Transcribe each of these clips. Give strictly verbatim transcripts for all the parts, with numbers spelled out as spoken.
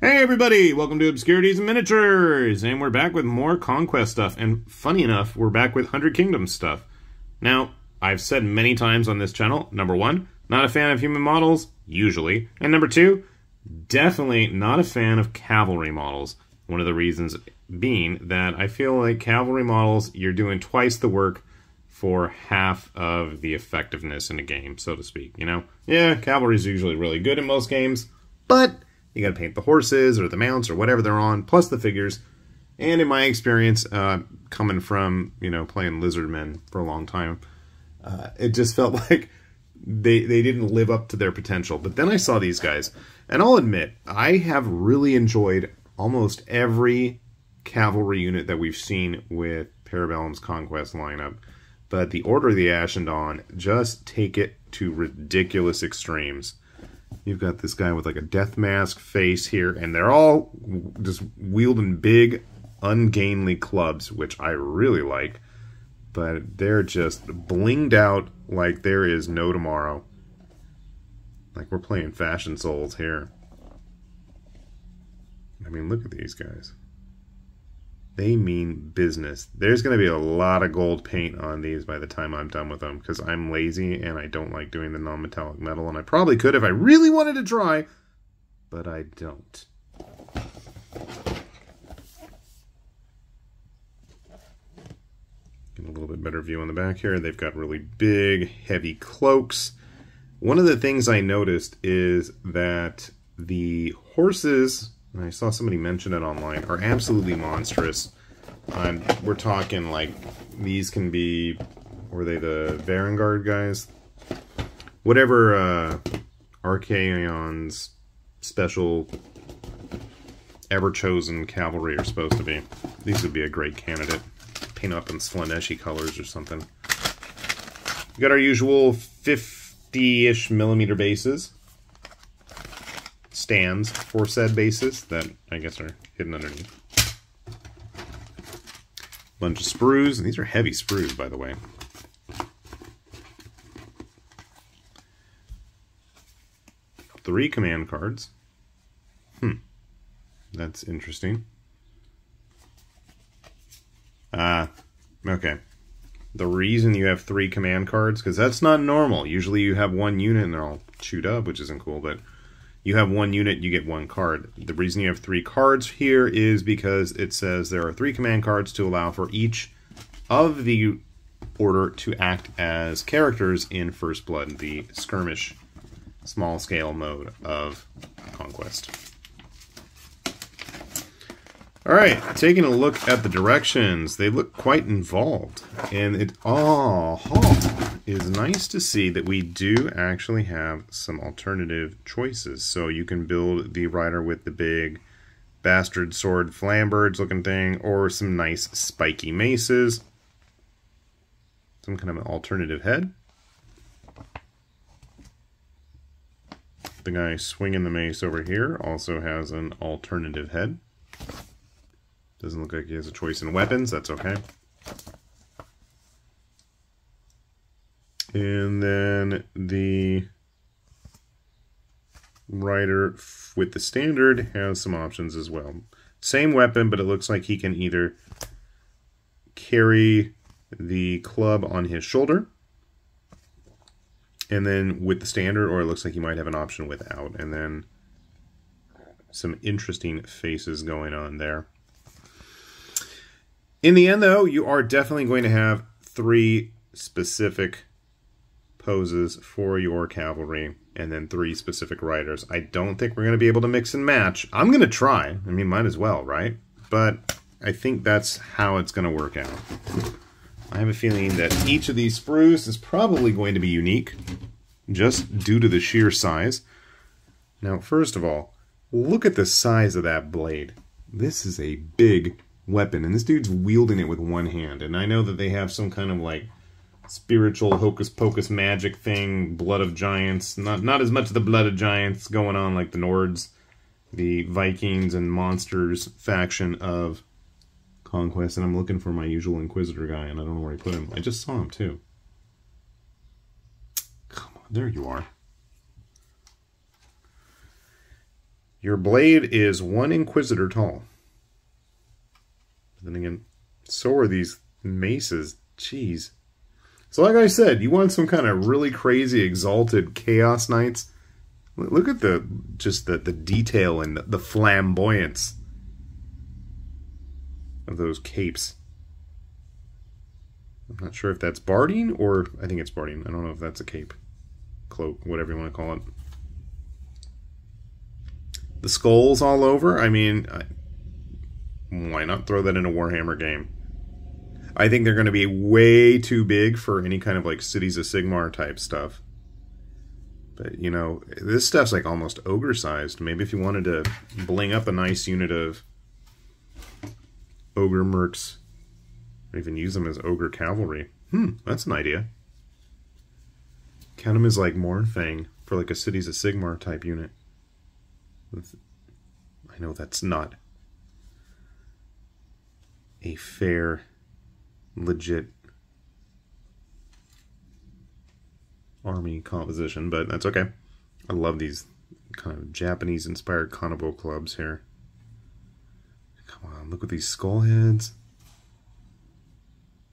Hey everybody, welcome to Obscurities and Miniatures, and we're back with more Conquest stuff, and funny enough, we're back with Hundred Kingdoms stuff. Now, I've said many times on this channel, number one, not a fan of human models, usually, and number two, definitely not a fan of cavalry models. One of the reasons being that I feel like cavalry models, you're doing twice the work for half of the effectiveness in a game, so to speak, you know? Yeah, cavalry's usually really good in most games, but you gotta paint the horses or the mounts or whatever they're on, plus the figures. And in my experience, uh, coming from, you know, playing Lizardmen for a long time, uh, it just felt like they, they didn't live up to their potential. But then I saw these guys, and I'll admit, I have really enjoyed almost every cavalry unit that we've seen with Parabellum's Conquest lineup. But the Order of the Ashen Dawn, just take it to ridiculous extremes. You've got this guy with like a death mask face here, and they're all just wielding big, ungainly clubs, which I really like. But they're just blinged out like there is no tomorrow. Like we're playing Fashion Souls here. I mean, look at these guys. They mean business. There's going to be a lot of gold paint on these by the time I'm done with them, because I'm lazy and I don't like doing the non-metallic metal, and I probably could if I really wanted to try, but I don't. Get a little bit better view on the back here. They've got really big, heavy cloaks. One of the things I noticed is that the horses, and I saw somebody mention it online, are absolutely monstrous. Um, we're talking like, these can be, were they the Varengard guys? Whatever uh, Archaon's special ever-chosen cavalry are supposed to be. These would be a great candidate. Paint up in Slaaneshi colors or something. We got our usual fifty-ish millimeter bases. Stands for said bases that I guess are hidden underneath. Bunch of sprues, and these are heavy sprues, by the way. Three command cards. Hmm. That's interesting. Ah, uh, okay. The reason you have three command cards, because that's not normal. Usually you have one unit and they're all chewed up, which isn't cool, but you have one unit, you get one card. The reason you have three cards here is because it says there are three command cards to allow for each of the order to act as characters in First Blood, the skirmish small scale mode of Conquest. All right, taking a look at the directions, they look quite involved. And it all oh, is nice to see that we do actually have some alternative choices. So you can build the rider with the big bastard sword flamberge looking thing, or some nice spiky maces. Some kind of an alternative head. The guy swinging the mace over here also has an alternative head. Doesn't look like he has a choice in weapons, that's okay. And then the rider with the standard has some options as well. Same weapon, but it looks like he can either carry the club on his shoulder, and then with the standard, or it looks like he might have an option without. And then some interesting faces going on there. In the end, though, you are definitely going to have three specific poses for your cavalry, and then three specific riders. I don't think we're going to be able to mix and match. I'm going to try. I mean, might as well, right? But I think that's how it's going to work out. I have a feeling that each of these sprues is probably going to be unique, just due to the sheer size. Now, first of all, look at the size of that blade. This is a big weapon, and this dude's wielding it with one hand. And I know that they have some kind of like spiritual hocus pocus magic thing, blood of giants, not not as much of the blood of giants going on like the Nords, the Vikings and monsters faction of Conquest. And I'm looking for my usual Inquisitor guy, and I don't know where I put him. I just saw him too. Come on, there you are. Your blade is one Inquisitor tall. But then again, so are these maces. Jeez. So like I said, you want some kind of really crazy exalted Chaos Knights. Look at the just the, the detail and the, the flamboyance of those capes. I'm not sure if that's barding or... I think it's barding. I don't know if that's a cape. Cloak, whatever you want to call it. The skulls all over. I mean, I, why not throw that in a Warhammer game? I think they're going to be way too big for any kind of like Cities of Sigmar type stuff. But, you know, this stuff's like almost ogre-sized. Maybe if you wanted to bling up a nice unit of ogre mercs, or even use them as ogre cavalry. Hmm, that's an idea. Count them as like Mornfang for like a Cities of Sigmar type unit. I know that's not a fair, legit army composition, but that's okay. I love these kind of Japanese-inspired Kanebo clubs here. Come on, look at these skull heads.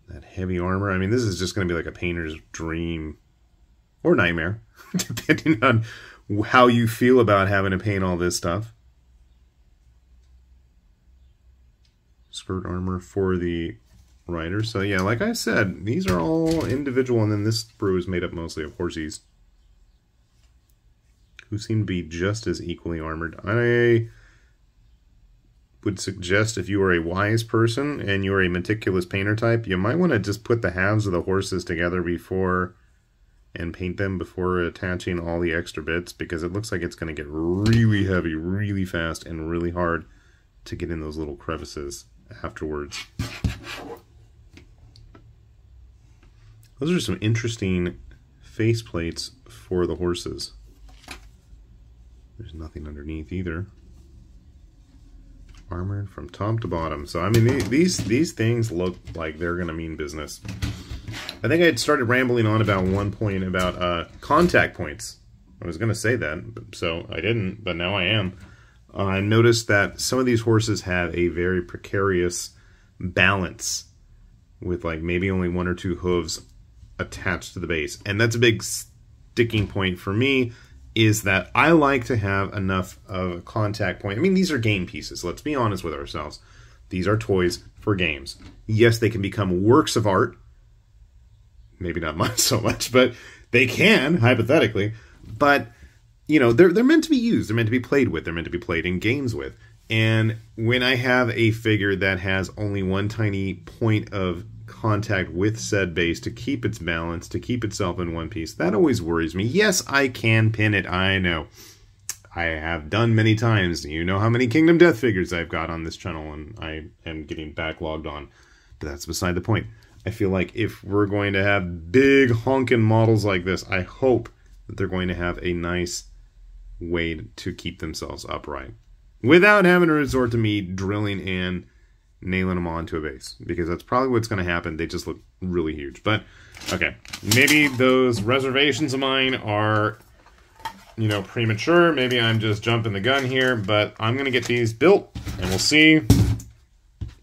That heavy armor. I mean, this is just going to be like a painter's dream or nightmare, depending on how you feel about having to paint all this stuff. Skirt armor for the rider. So yeah, like I said, these are all individual, and then this brew is made up mostly of horsies, who seem to be just as equally armored. I would suggest if you are a wise person and you are a meticulous painter type, you might want to just put the halves of the horses together before and paint them before attaching all the extra bits, because it looks like it's going to get really heavy, really fast, and really hard to get in those little crevices afterwards. Those are some interesting face plates for the horses. There's nothing underneath either. Armored from top to bottom. So I mean, these these things look like they're gonna mean business. I think I had started rambling on about one point about uh, contact points. I was gonna say that, but, so I didn't, but now I am. Uh, I noticed that some of these horses have a very precarious balance, with like maybe only one or two hooves attached to the base. And that's a big sticking point for me, is that I like to have enough of a contact point. I mean, these are game pieces. Let's be honest with ourselves. These are toys for games. Yes, they can become works of art. Maybe not mine so much, but they can, hypothetically. But, you know, they're, they're meant to be used. They're meant to be played with. They're meant to be played in games with. And when I have a figure that has only one tiny point of contact with said base to keep its balance, to keep itself in one piece, that always worries me. Yes, I can pin it, I know. I have done many times. You know how many Kingdom Death figures I've got on this channel, and I am getting backlogged on. But that's beside the point. I feel like if we're going to have big honkin' models like this, I hope that they're going to have a nice way to keep themselves upright, without having to resort to me drilling and nailing them onto a base, because that's probably what's going to happen. They just look really huge. But, okay, maybe those reservations of mine are, you know, premature. Maybe I'm just jumping the gun here, but I'm going to get these built, and we'll see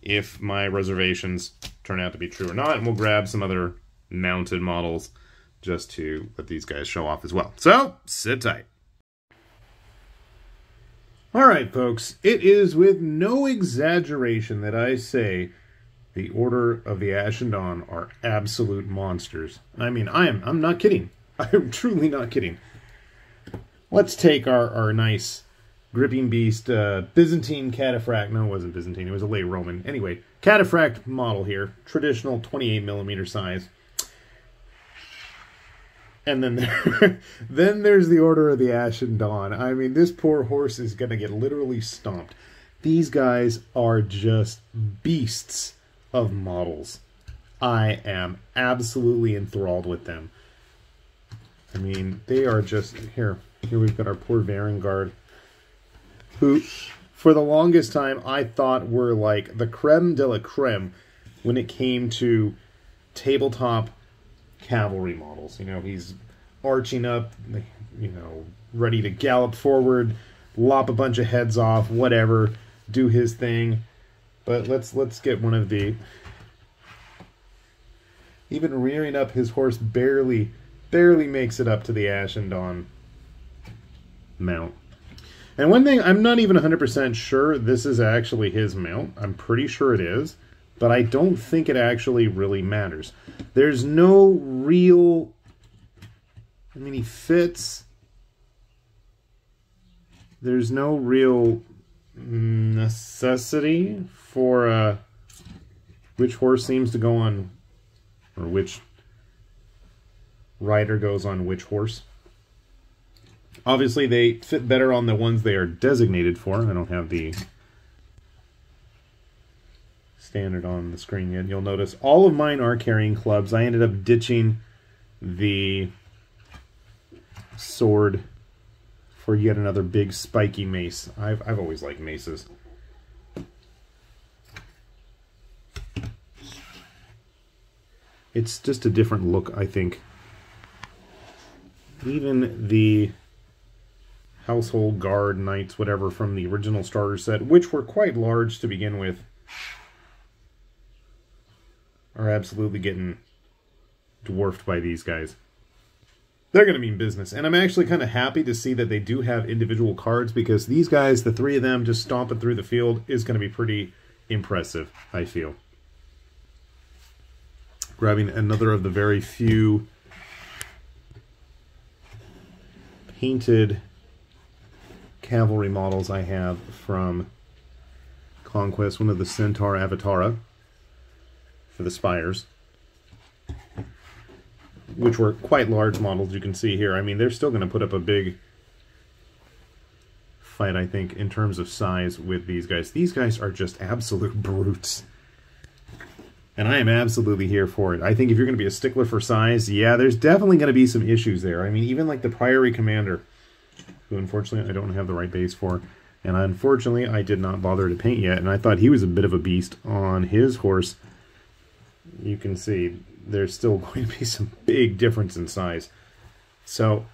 if my reservations turn out to be true or not, and we'll grab some other mounted models just to let these guys show off as well. So, sit tight. Alright folks, it is with no exaggeration that I say the Order of the Ashen Dawn are absolute monsters. I mean, I am, I'm not kidding. I am truly not kidding. Let's take our, our nice Gripping Beast uh, Byzantine Cataphract. No, it wasn't Byzantine, it was a late Roman. Anyway, Cataphract model here. Traditional twenty-eight millimeter size. And then, there, then there's the Order of the Ashen Dawn. I mean, this poor horse is going to get literally stomped. These guys are just beasts of models. I am absolutely enthralled with them. I mean, they are just... Here, here we've got our poor Varengard, who, for the longest time, I thought were like the creme de la creme when it came to tabletop cavalry models. You know, he's arching up, you know, ready to gallop forward, lop a bunch of heads off, whatever, do his thing. But let's let's get one of the... Even rearing up his horse barely, barely makes it up to the Ashen Dawn mount. And one thing, I'm not even one hundred percent sure this is actually his mount. I'm pretty sure it is, but I don't think it actually really matters. There's no real... I mean, he fits. There's no real necessity for uh, which horse seems to go on... or which rider goes on which horse. Obviously, they fit better on the ones they are designated for. I don't have the standard on the screen yet. You'll notice all of mine are carrying clubs. I ended up ditching the sword for yet another big spiky mace. I've, I've always liked maces. It's just a different look, I think. Even the household guard knights, whatever, from the original starter set, which were quite large to begin with, are absolutely getting dwarfed by these guys. They're going to mean business. And I'm actually kind of happy to see that they do have individual cards, because these guys, the three of them, just stomping through the field is going to be pretty impressive, I feel. Grabbing another of the very few painted cavalry models I have from Conquest, one of the Centaur Avatara for the spires, which were quite large models, you can see here. I mean, they're still going to put up a big fight, I think, in terms of size with these guys. These guys are just absolute brutes. And I am absolutely here for it. I think if you're going to be a stickler for size, yeah, there's definitely going to be some issues there. I mean, even like the Priory Commander, who unfortunately I don't have the right base for, and unfortunately I did not bother to paint yet, and I thought he was a bit of a beast on his horse. You can see there's still going to be some big difference in size. So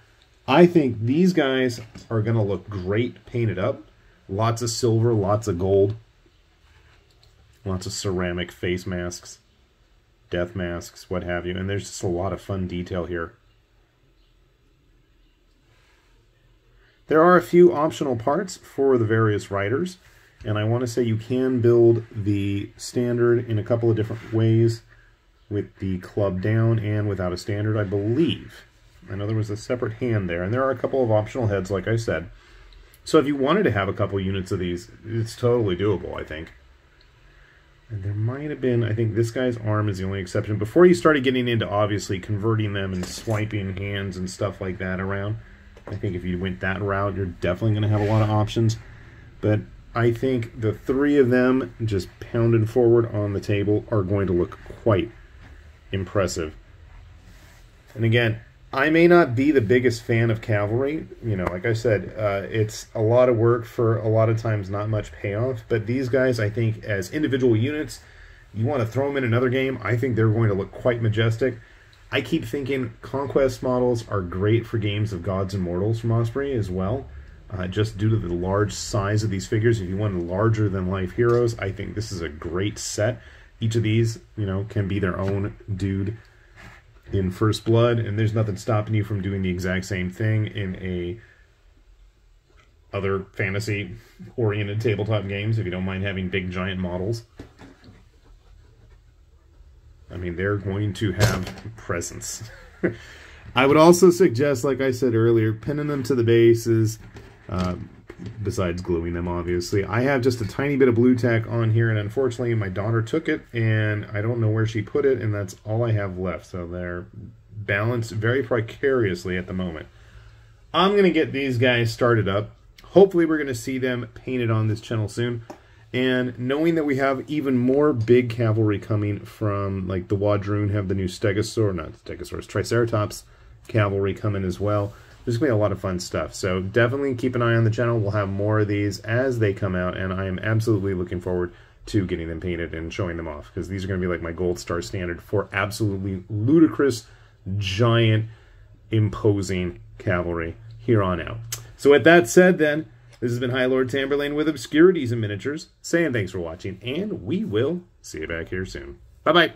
I think these guys are going to look great painted up. Lots of silver, lots of gold. Lots of ceramic face masks, death masks, what have you. And there's just a lot of fun detail here. There are a few optional parts for the various riders. And I want to say you can build the standard in a couple of different ways, with the club down and without a standard, I believe. I know there was a separate hand there. And there are a couple of optional heads, like I said. So if you wanted to have a couple units of these, it's totally doable, I think. And there might have been, I think this guy's arm is the only exception. Before you started getting into, obviously, converting them and swiping hands and stuff like that around, I think if you went that route, you're definitely going to have a lot of options. But I think the three of them just pounded forward on the table are going to look quite impressive. And again, I may not be the biggest fan of cavalry. You know, like I said, uh, it's a lot of work for a lot of times not much payoff. But these guys, I think, as individual units, you want to throw them in another game, I think they're going to look quite majestic. I keep thinking Conquest models are great for games of Gods and Mortals from Osprey as well. Uh, just due to the large size of these figures, if you want larger-than-life heroes, I think this is a great set. Each of these, you know, can be their own dude in First Blood, and there's nothing stopping you from doing the exact same thing in a other fantasy-oriented tabletop games, if you don't mind having big, giant models. I mean, they're going to have presence. I would also suggest, like I said earlier, pinning them to the bases, uh, besides gluing them, obviously. I have just a tiny bit of blue tack on here, and unfortunately my daughter took it, and I don't know where she put it, and that's all I have left. So they're balanced very precariously at the moment. I'm going to get these guys started up. Hopefully we're going to see them painted on this channel soon. And knowing that we have even more big cavalry coming from, like the Wadroon have the new Stegosaur, not Stegosaur's, Triceratops cavalry coming as well. There's going to be a lot of fun stuff, so definitely keep an eye on the channel. We'll have more of these as they come out, and I am absolutely looking forward to getting them painted and showing them off, because these are going to be like my gold star standard for absolutely ludicrous, giant, imposing cavalry here on out. So with that said, then, This has been Highlord Tamburlaine with Obscurities and Miniatures, saying thanks for watching, and we will see you back here soon. Bye-bye.